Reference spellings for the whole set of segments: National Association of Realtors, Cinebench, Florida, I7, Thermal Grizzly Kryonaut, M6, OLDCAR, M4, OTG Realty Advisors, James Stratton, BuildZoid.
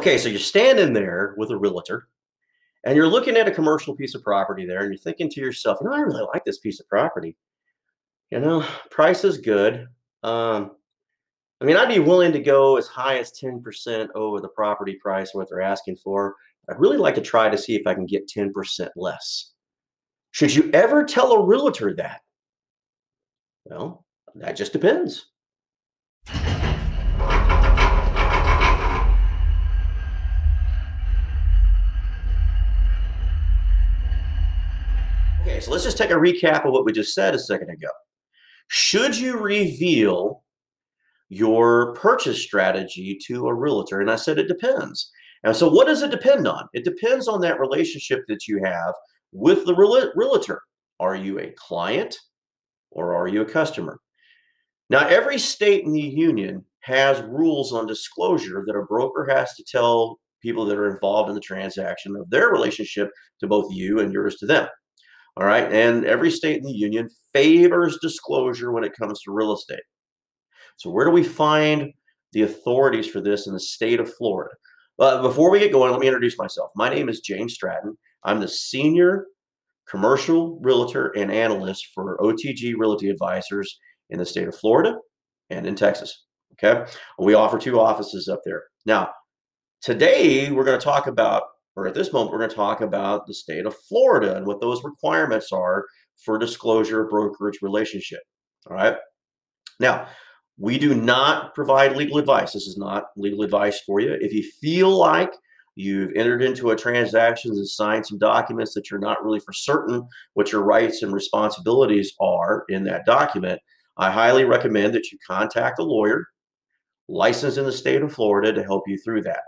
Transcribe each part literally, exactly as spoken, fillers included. Okay, so you're standing there with a realtor and you're looking at a commercial piece of property there and you're thinking to yourself, you know, I really like this piece of property. You know, price is good. Um, I mean, I'd be willing to go as high as ten percent over the property price, what they're asking for. I'd really like to try to see if I can get ten percent less. Should you ever tell a realtor that? Well, that just depends. Okay, so let's just take a recap of what we just said a second ago. Should you reveal your purchase strategy to a realtor? And I said it depends. And so what does it depend on? It depends on that relationship that you have with the realtor. Are you a client or are you a customer? Now, every state in the union has rules on disclosure that a broker has to tell people that are involved in the transaction of their relationship to both you and yours to them. All right. And every state in the union favors disclosure when it comes to real estate. So where do we find the authorities for this in the state of Florida? But before we get going, let me introduce myself. My name is James Stratton. I'm the senior commercial realtor and analyst for O T G Realty Advisors in the state of Florida and in Texas. Okay. We offer two offices up there. Now, today we're going to talk about, or at this moment, we're going to talk about the state of Florida and what those requirements are for disclosure of brokerage relationship. All right. Now, we do not provide legal advice. This is not legal advice for you. If you feel like you've entered into a transaction and signed some documents that you're not really for certain what your rights and responsibilities are in that document, I highly recommend that you contact a lawyer licensed in the state of Florida to help you through that.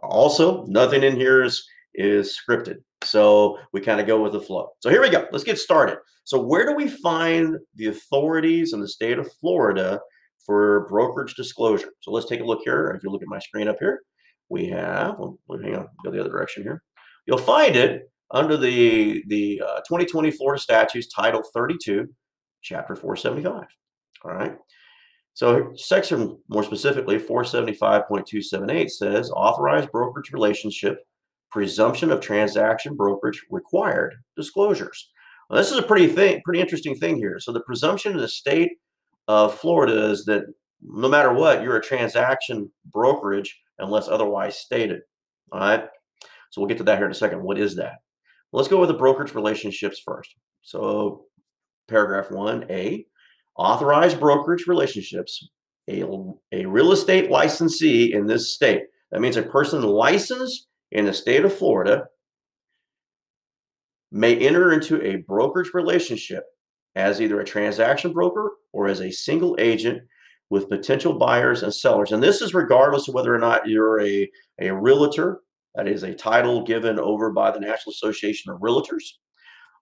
Also, nothing in here is, is scripted. So we kind of go with the flow. So here we go. Let's get started. So where do we find the authorities in the state of Florida for brokerage disclosure? So let's take a look here. If you look at my screen up here, we have, well, hang on, go the other direction here. You'll find it under the, the uh, twenty twenty Florida Statutes, Title thirty-two, Chapter four seventy-five. All right. So section, more specifically, four seventy-five point two seven eight says, authorized brokerage relationship, presumption of transaction brokerage required disclosures. Well, this is a pretty thing, pretty interesting thing here. So the presumption in the state of Florida is that no matter what, you're a transaction brokerage unless otherwise stated. All right. So we'll get to that here in a second. What is that? Well, let's go with the brokerage relationships first. So paragraph one A, authorized brokerage relationships, a, a real estate licensee in this state. That means a person licensed in the state of Florida may enter into a brokerage relationship as either a transaction broker or as a single agent with potential buyers and sellers. And this is regardless of whether or not you're a, a realtor, that is a title given over by the National Association of Realtors.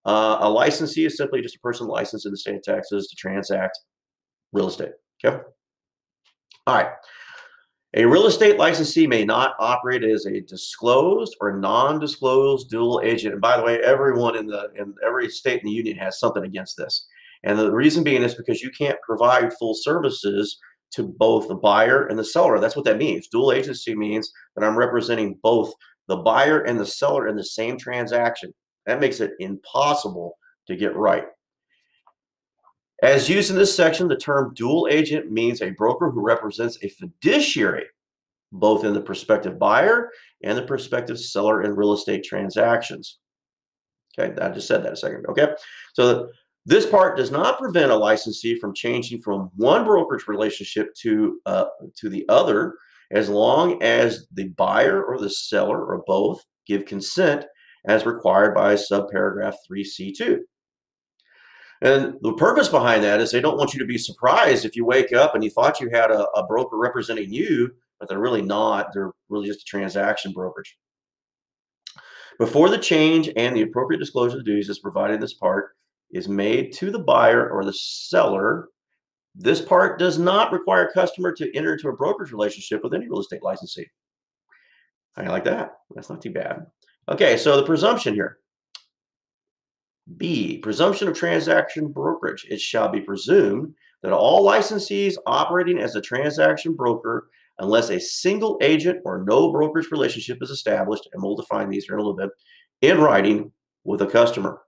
Uh, a licensee is simply just a person licensed in the state of Texas to transact real estate. Okay. All right. A real estate licensee may not operate as a disclosed or non-disclosed dual agent. And by the way, everyone in the in every state in the union has something against this. And the reason being is because you can't provide full services to both the buyer and the seller. That's what that means. Dual agency means that I'm representing both the buyer and the seller in the same transaction. That makes it impossible to get right. As used in this section, the term dual agent means a broker who represents a fiduciary, both in the prospective buyer and the prospective seller in real estate transactions. Okay, I just said that a second ago. Okay, so this part does not prevent a licensee from changing from one brokerage relationship to, uh, to the other, as long as the buyer or the seller or both give consent as required by subparagraph three C two. And the purpose behind that is they don't want you to be surprised if you wake up and you thought you had a, a broker representing you, but they're really not. They're really just a transaction brokerage. Before the change and the appropriate disclosure of the duties as provided in this part is made to the buyer or the seller, this part does not require a customer to enter into a brokerage relationship with any real estate licensee. I like that. That's not too bad. Okay, so the presumption here. B, presumption of transaction brokerage. It shall be presumed that all licensees operating as a transaction broker unless a single agent or no brokerage relationship is established, and we'll define these here in a little bit, in writing with a customer.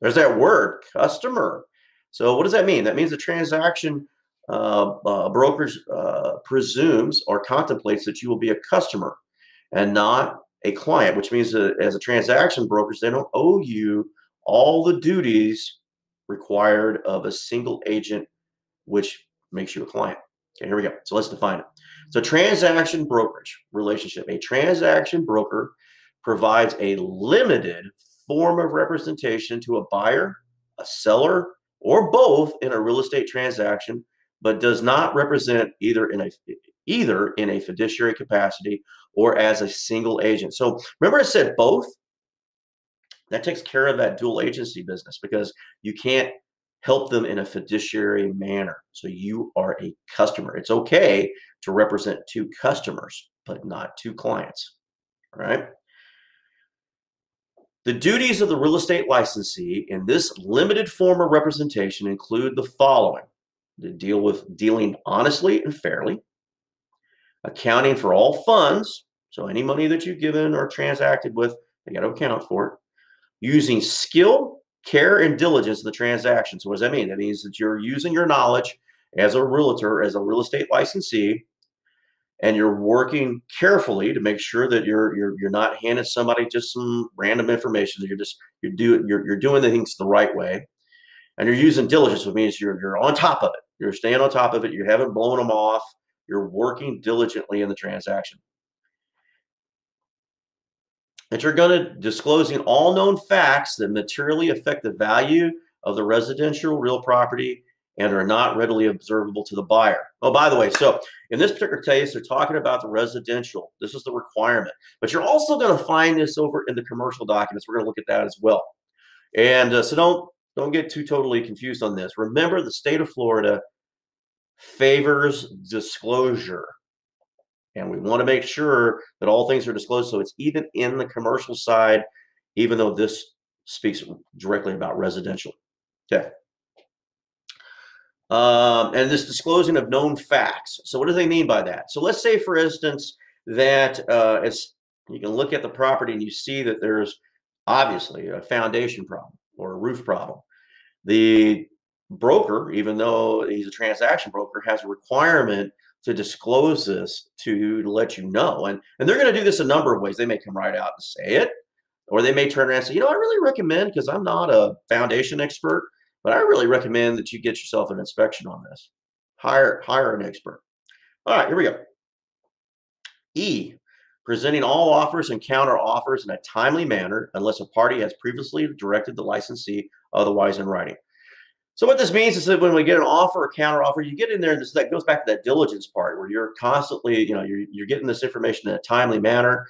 There's that word, customer. So what does that mean? That means the transaction uh, uh, brokerage uh, presumes or contemplates that you will be a customer and not a client, which means that as a transaction brokerage, they don't owe you all the duties required of a single agent, which makes you a client. Okay, here we go. So let's define it. So transaction brokerage relationship. A transaction broker provides a limited form of representation to a buyer, a seller, or both in a real estate transaction, but does not represent either in a either in a fiduciary capacity or as a single agent. So remember I said both? That takes care of that dual agency business because you can't help them in a fiduciary manner. So you are a customer. It's okay to represent two customers, but not two clients, all right? The duties of the real estate licensee in this limited form of representation include the following: to deal with dealing honestly and fairly, accounting for all funds, so any money that you've given or transacted with, they got to account for it, using skill, care, and diligence in the transaction. So what does that mean? That means that you're using your knowledge as a realtor, as a real estate licensee, and you're working carefully to make sure that you're you're you're not handing somebody just some random information. That you're just you're doing you're you're doing the things the right way, and you're using diligence, which means you're you're on top of it. You're staying on top of it. You haven't blown them off. You're working diligently in the transaction. That you're going to disclosing all known facts that materially affect the value of the residential real property and are not readily observable to the buyer. Oh, by the way, so in this particular case, they're talking about the residential. This is the requirement. But you're also going to find this over in the commercial documents. We're going to look at that as well. And uh, so don't, don't get too totally confused on this. Remember, the state of Florida favors disclosure. And we want to make sure that all things are disclosed. So it's even in the commercial side, even though this speaks directly about residential. Okay. Um, and this disclosing of known facts. So what do they mean by that? So let's say, for instance, that uh, it's, you can look at the property and you see that there's obviously a foundation problem or a roof problem. The broker, even though he's a transaction broker, has a requirement to disclose this to let you know. And, and they're going to do this a number of ways. They may come right out and say it, or they may turn around and say, you know, I really recommend, because I'm not a foundation expert, but I really recommend that you get yourself an inspection on this. Hire, hire an expert. All right, here we go. E, presenting all offers and counter offers in a timely manner unless a party has previously directed the licensee otherwise in writing. So what this means is that when we get an offer or counter offer, you get in there, and this, that goes back to that diligence part where you're constantly, you know, you're, you're getting this information in a timely manner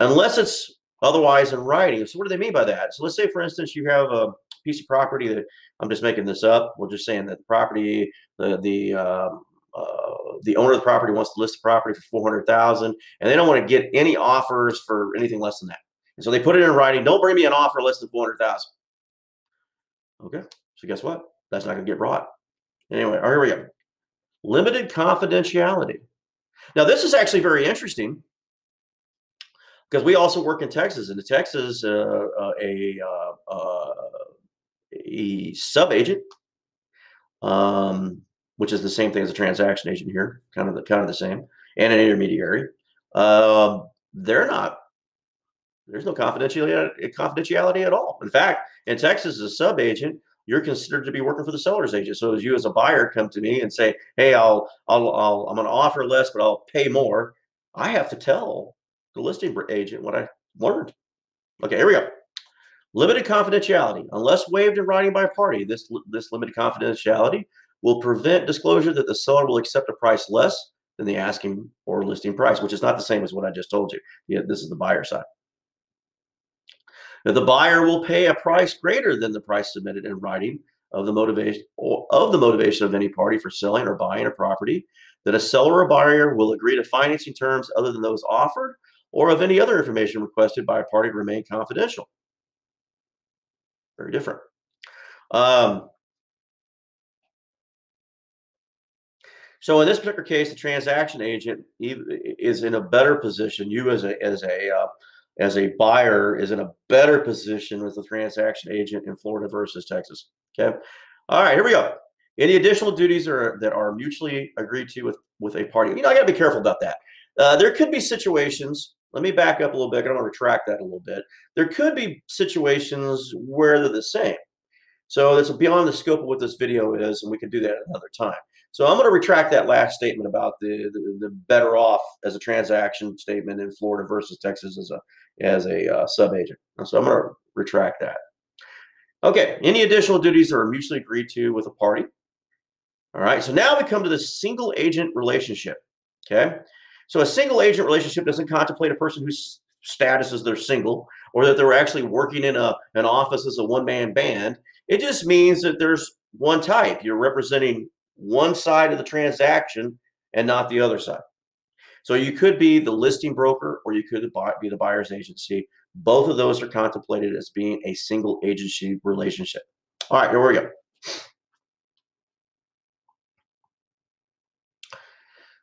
unless it's otherwise in writing. So what do they mean by that? So let's say, for instance, you have a piece of property that, I'm just making this up, we're just saying that the property, the the um, uh, the owner of the property wants to list the property for four hundred thousand dollars, and they don't want to get any offers for anything less than that. And so they put it in writing, don't bring me an offer less than four hundred thousand dollars. Okay, so guess what? That's not going to get brought. Anyway, all right, here we go. Limited confidentiality. Now this is actually very interesting, because we also work in Texas, and in Texas, uh, uh, a, uh, uh, a sub-agent, um, which is the same thing as a transaction agent here, kind of the kind of the same, and an intermediary. Uh, they're not. There's no confidentiality confidentiality at all. In fact, in Texas, as a sub-agent, you're considered to be working for the seller's agent. So as you, as a buyer, come to me and say, "Hey, I'll, I'll, I'll I'm going to offer less, but I'll pay more." I have to tell the listing agent what I learned. Okay, here we go. Limited confidentiality. Unless waived in writing by a party, this, this limited confidentiality will prevent disclosure that the seller will accept a price less than the asking or listing price, which is not the same as what I just told you. Yeah, this is the buyer side. Now, the buyer will pay a price greater than the price submitted in writing of the motivation or of the motivation of any party for selling or buying a property, that a seller or buyer will agree to financing terms other than those offered, or of any other information requested by a party to remain confidential. Very different. Um, So in this particular case, the transaction agent is in a better position. You as a as a uh, as a buyer is in a better position with the transaction agent in Florida versus Texas. Okay. All right, here we go. Any additional duties are, that are mutually agreed to with, with a party. You know, I got to be careful about that. Uh, there could be situations. Let me back up a little bit. I want to retract that a little bit. There could be situations where they're the same. So that's beyond the scope of what this video is, and we can do that another time. So I'm going to retract that last statement about the, the, the better off as a transaction statement in Florida versus Texas as a as a uh, sub-agent. So I'm going to retract that. Okay, any additional duties that are mutually agreed to with a party. All right, so now we come to the single agent relationship, okay? So a single agent relationship doesn't contemplate a person whose status is they're single or that they're actually working in a, an office as a one-man band. It just means that there's one type. You're representing one side of the transaction and not the other side. So you could be the listing broker or you could be the buyer's agency. Both of those are contemplated as being a single agency relationship. All right, here we go.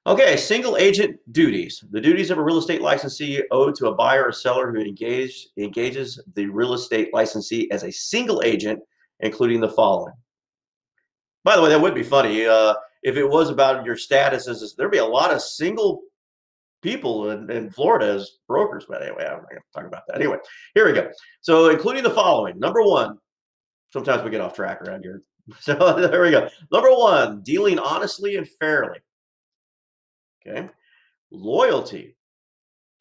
Okay, single agent duties. The duties of a real estate licensee owed to a buyer or seller who engaged, engages the real estate licensee as a single agent, including the following. By the way, that would be funny. Uh, if it was about your status, as, there'd be a lot of single people in, in Florida as brokers. But anyway, I'm not going to talk about that. Anyway, here we go. So including the following. Number one, sometimes we get off track around here. So there we go. Number one, dealing honestly and fairly. Okay, loyalty,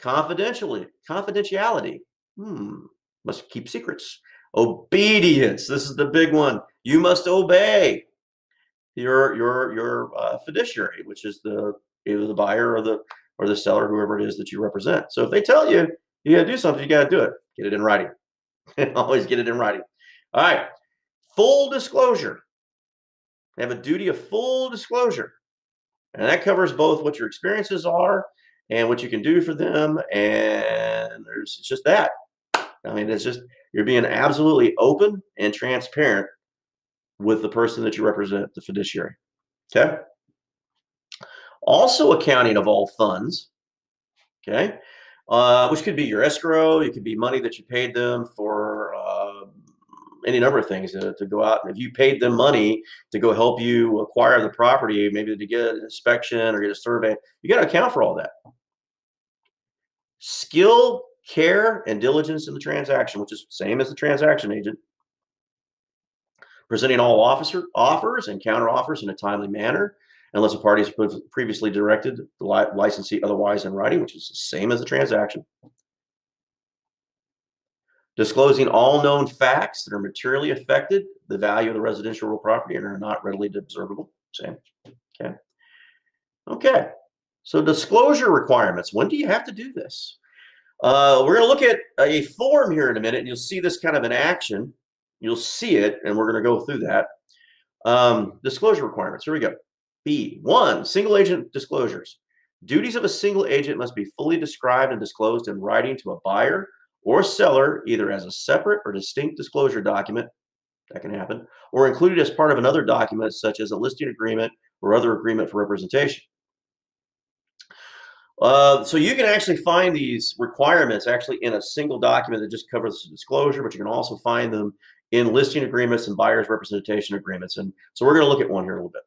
confidentiality, confidentiality, hmm, must keep secrets, obedience. This is the big one. You must obey your your your uh, fiduciary, which is the either the buyer or the or the seller, whoever it is that you represent. So if they tell you you got to do something, you got to do it. Get it in writing. Always get it in writing. All right, full disclosure. They have a duty of full disclosure. And that covers both what your experiences are and what you can do for them. And there's it's just that. I mean, it's just you're being absolutely open and transparent with the person that you represent, the fiduciary. Okay. Also accounting of all funds. Okay. Uh, which could be your escrow. It could be money that you paid them for uh, any number of things to, to go out. And if you paid them money to go help you acquire the property, maybe to get an inspection or get a survey, you got to account for all that. Skill, care, and diligence in the transaction, which is same as the transaction agent. Presenting all officer offers and counter offers in a timely manner, unless a party has previously directed the li licensee otherwise in writing, which is the same as the transaction. Disclosing all known facts that are materially affected the value of the residential real property and are not readily observable. Same. Okay. Okay. So disclosure requirements. When do you have to do this? Uh, we're going to look at a form here in a minute, and you'll see this kind of in action. You'll see it, and we're going to go through that. Um, disclosure requirements. Here we go. B. One, single agent disclosures. Duties of a single agent must be fully described and disclosed in writing to a buyer or seller, either as a separate or distinct disclosure document, that can happen, or included as part of another document, such as a listing agreement or other agreement for representation. Uh, so you can actually find these requirements actually in a single document that just covers disclosure, but you can also find them in listing agreements and buyer's representation agreements. And so we're going to look at one here in a little bit.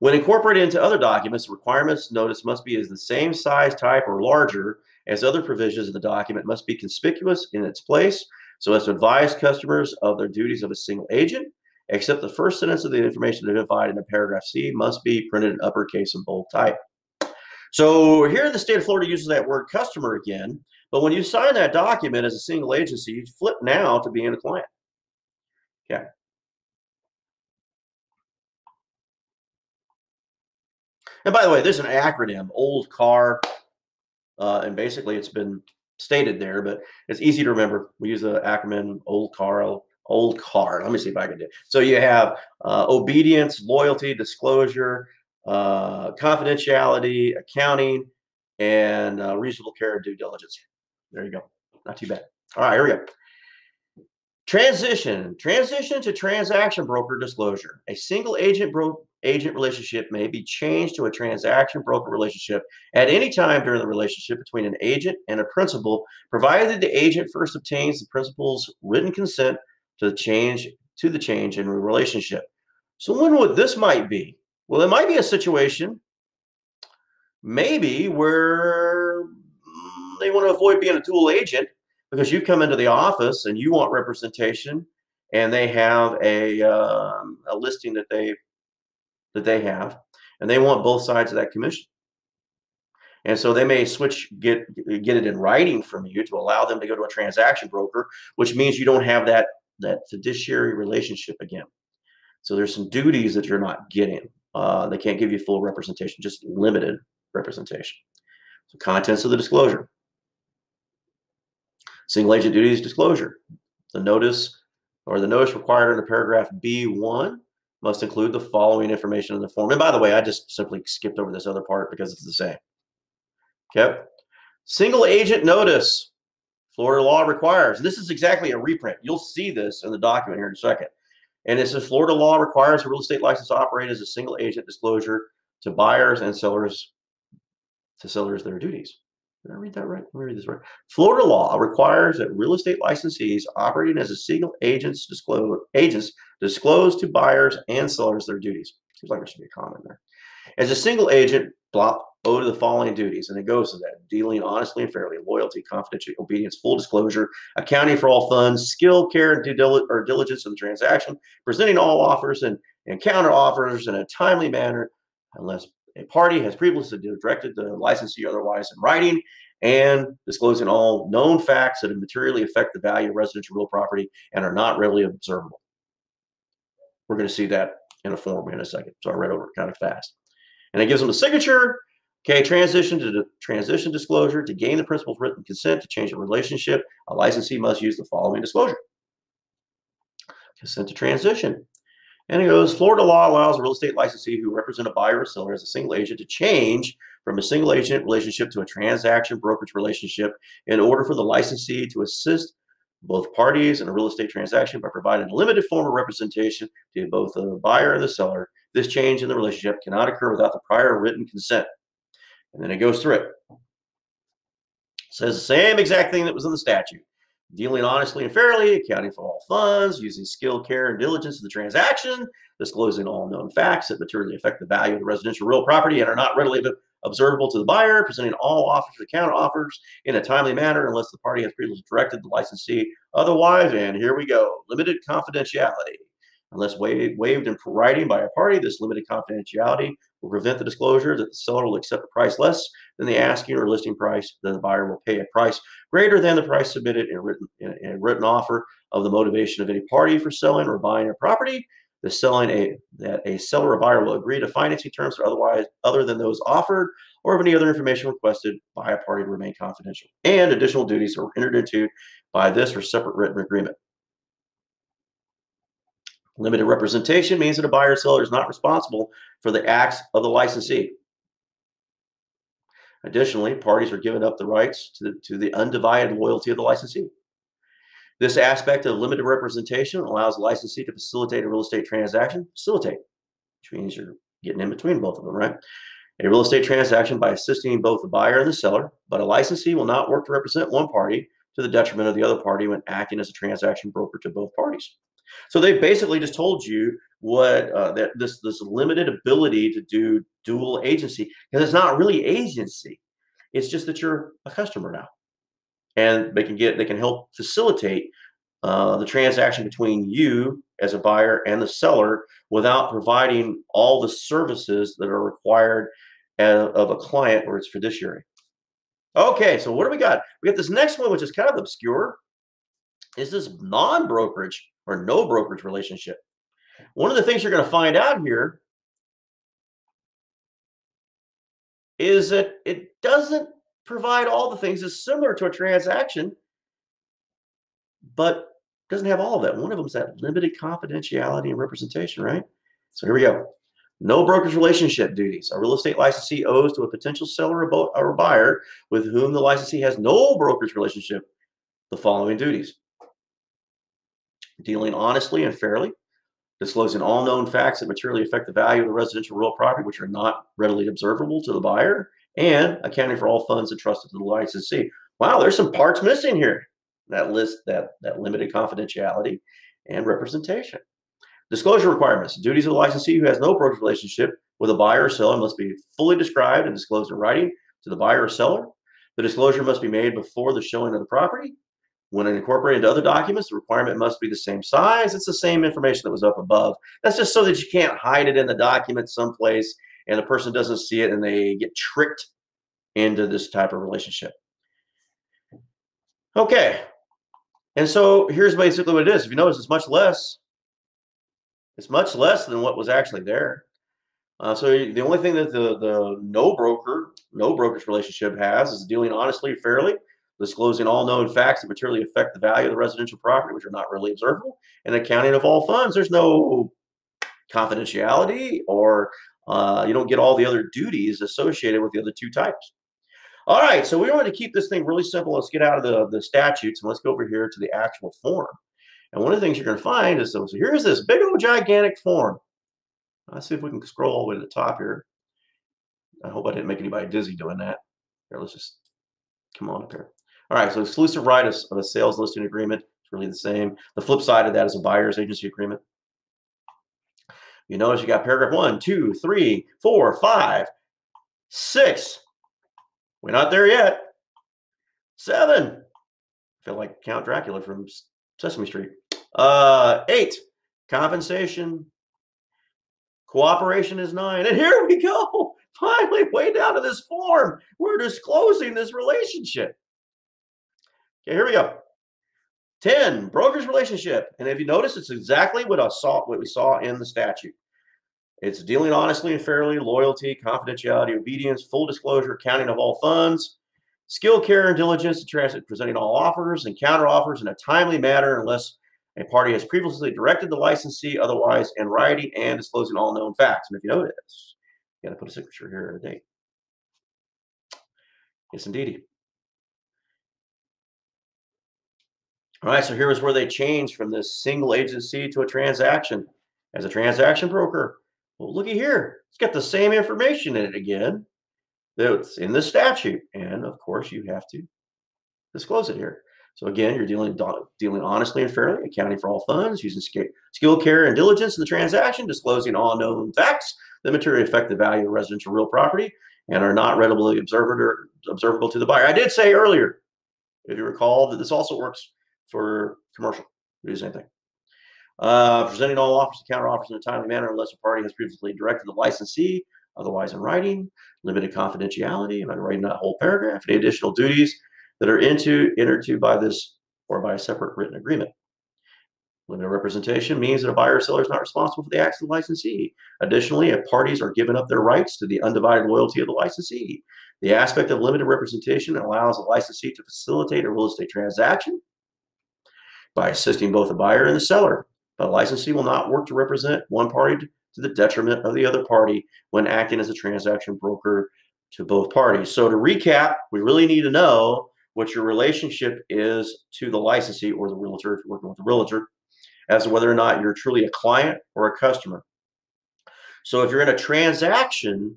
When incorporated into other documents, requirements notice must be as the same size, type, or larger as other provisions of the document, must be conspicuous in its place so as to advise customers of their duties of a single agent, except the first sentence of the information identified in the paragraph C must be printed in uppercase and bold type. So here in the state of Florida uses that word customer again, but when you sign that document as a single agency, you flip now to being a client. Okay. And by the way, there's an acronym, O L D C A R. Uh, and basically, it's been stated there, but it's easy to remember. We use the acronym O L D C A R. O L D C A R. Let me see if I can do it. So you have uh, obedience, loyalty, disclosure, uh, confidentiality, accounting, and uh, reasonable care and due diligence. There you go. Not too bad. All right, here we go. Transition. Transition to transaction broker disclosure. A single agent bro agent relationship may be changed to a transaction broker relationship at any time during the relationship between an agent and a principal, provided the agent first obtains the principal's written consent to the change to the change in relationship. So when would this might be? Well, it might be a situation maybe where they want to avoid being a dual agent because you've come into the office and you want representation, and they have a um, a listing that they that they have, and they want both sides of that commission. And so they may switch, get get it in writing from you to allow them to go to a transaction broker, which means you don't have that that fiduciary relationship again. So there's some duties that you're not getting. Uh, they can't give you full representation, just limited representation. So contents of the disclosure. Single agent duties disclosure. The notice or the notice required under paragraph B one must include the following information in the form. And by the way, I just simply skipped over this other part because it's the same. Okay. Single agent notice. Florida law requires. This is exactly a reprint. You'll see this in the document here in a second. And it says Florida law requires a real estate license to operate as a single agent disclosure to buyers and sellers to sellers their duties. Did I read that right? Let me read this right. Florida law requires that real estate licensees operating as a single agents disclose agents disclose to buyers and sellers their duties. Seems like there should be a comment there. As a single agent, blop, owe to the following duties, and it goes to that: dealing honestly and fairly, loyalty, confidentiality, obedience, full disclosure, accounting for all funds, skill, care, and due dil or diligence in the transaction, presenting all offers and, and counter offers in a timely manner, unless a party has previously directed the licensee otherwise in writing, and disclosing all known facts that materially affect the value of residential real property and are not readily observable. We're going to see that in a form in a second. So I read over it kind of fast. And it gives them a signature. Okay, transition to the transition disclosure. To gain the principal's written consent to change a relationship, a licensee must use the following disclosure. Consent to transition. And it goes, Florida law allows a real estate licensee who represents a buyer or seller as a single agent to change from a single agent relationship to a transaction brokerage relationship in order for the licensee to assist both parties in a real estate transaction by providing a limited form of representation to both the buyer and the seller. This change in the relationship cannot occur without the prior written consent. And then it goes through it. It says the same exact thing that was in the statute. Dealing honestly and fairly, accounting for all funds, using skill, care, and diligence in the transaction, disclosing all known facts that materially affect the value of the residential real property and are not readily observable to the buyer, presenting all offers or counter offers in a timely manner unless the party has previously directed the licensee otherwise. And here we go. Limited confidentiality. Unless waived, waived in writing by a party, this limited confidentiality will prevent the disclosure that the seller will accept a price less than the asking or listing price, then the buyer will pay a price greater than the price submitted in a written, in a, in a written offer of the motivation of any party for selling or buying a property, the selling a, that a seller or buyer will agree to financing terms or otherwise other than those offered, or of any other information requested by a party to remain confidential. And additional duties are entered into by this or separate written agreement. Limited representation means that a buyer or seller is not responsible for the acts of the licensee. Additionally, parties are giving up the rights to the, to the undivided loyalty of the licensee. This aspect of limited representation allows the licensee to facilitate a real estate transaction. Facilitate, which means you're getting in between both of them, right? A real estate transaction by assisting both the buyer and the seller, but a licensee will not work to represent one party to the detriment of the other party when acting as a transaction broker to both parties. So they basically just told you what uh, that this this limited ability to do dual agency, because it's not really agency, it's just that you're a customer now, and they can get they can help facilitate uh, the transaction between you as a buyer and the seller without providing all the services that are required of, of a client or its fiduciary. Okay, so what do we got? We got this next one, which is kind of obscure. Is this non-brokerage or no brokerage relationship? One of the things you're going to find out here is that it doesn't provide all the things. It's similar to a transaction, but doesn't have all of that. One of them is that limited confidentiality and representation, right? So here we go. No brokerage relationship duties. A real estate licensee owes to a potential seller or buyer with whom the licensee has no brokerage relationship the following duties. Dealing honestly and fairly, disclosing all known facts that materially affect the value of the residential real property, which are not readily observable to the buyer, and accounting for all funds entrusted to the licensee. Wow, there's some parts missing here. That list, that, that limited confidentiality and representation. Disclosure requirements. Duties of the licensee who has no brokerage relationship with a buyer or seller must be fully described and disclosed in writing to the buyer or seller. The disclosure must be made before the showing of the property. When incorporated into other documents, the requirement must be the same size. It's the same information that was up above. That's just so that you can't hide it in the document someplace and the person doesn't see it and they get tricked into this type of relationship. Okay. And so here's basically what it is. If you notice, it's much less. It's much less than what was actually there. Uh, so the only thing that the, the no broker, no brokerage relationship has is dealing honestly, fairly, disclosing all known facts that materially affect the value of the residential property, which are not really observable, and accounting of all funds. There's no confidentiality, or uh, you don't get all the other duties associated with the other two types. All right, so we wanted to keep this thing really simple. Let's get out of the, the statutes and let's go over here to the actual form. And one of the things you're going to find is, so here's this big old gigantic form. Let's see if we can scroll all the way to the top here. I hope I didn't make anybody dizzy doing that. Here, let's just come on up here. All right, so exclusive right of, of a sales listing agreement. It's really the same. The flip side of that is a buyer's agency agreement. You notice you got paragraph one, two, three, four, five, six. We're not there yet. Seven. I feel like Count Dracula from Sesame Street. Uh, eight. Compensation. Cooperation is nine. And here we go. Finally, way down to this form. We're disclosing this relationship. Okay, here we go. ten, brokerage relationship. And if you notice, it's exactly what I saw, what we saw in the statute. It's dealing honestly and fairly, loyalty, confidentiality, obedience, full disclosure, accounting of all funds, skill, care, and diligence, and presenting all offers and counter offers in a timely manner unless a party has previously directed the licensee otherwise, in writing, and disclosing all known facts. And if you notice, you got to put a signature here and a date. Yes, indeedy. All right, so here is where they change from this single agency to a transaction. As a transaction broker, well, looky here. It's got the same information in it again that's in the statute. And, of course, you have to disclose it here. So, again, you're dealing dealing honestly and fairly, accounting for all funds, using skill, care, and diligence in the transaction, disclosing all known facts that materially affect the value of residential real property and are not readily observable to the buyer. I did say earlier, if you recall, that this also works for commercial. We do the same thing. Uh, presenting all offers and counter offers in a timely manner unless a party has previously directed the licensee, otherwise in writing, limited confidentiality, and I'm writing that whole paragraph, any additional duties that are into, entered to by this or by a separate written agreement. Limited representation means that a buyer or seller is not responsible for the acts of the licensee. Additionally, if parties are giving up their rights to the undivided loyalty of the licensee, the aspect of limited representation allows the licensee to facilitate a real estate transaction by assisting both the buyer and the seller. But a licensee will not work to represent one party to the detriment of the other party when acting as a transaction broker to both parties. So to recap, we really need to know what your relationship is to the licensee or the realtor, if you're working with the realtor, as to whether or not you're truly a client or a customer. So if you're in a transaction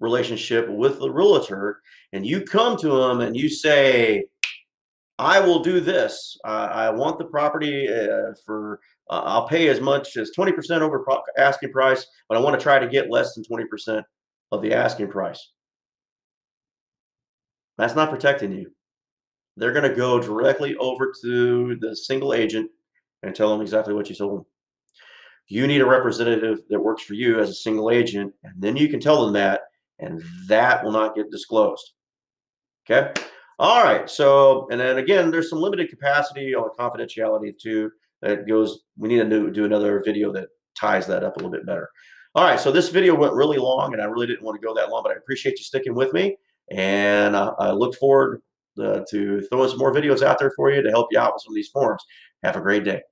relationship with the realtor and you come to them and you say, I will do this. Uh, I want the property uh, for, uh, I'll pay as much as twenty percent over asking price, but I want to try to get less than twenty percent of the asking price. That's not protecting you. They're going to go directly over to the single agent and tell them exactly what you told them. You need a representative that works for you as a single agent, and then you can tell them that, and that will not get disclosed. Okay? All right, so, and then again, there's some limited capacity on confidentiality too. That goes, we need to do, do another video that ties that up a little bit better. All right, so this video went really long, and I really didn't want to go that long, but I appreciate you sticking with me. And I, I look forward uh, to throwing some more videos out there for you to help you out with some of these forms. Have a great day.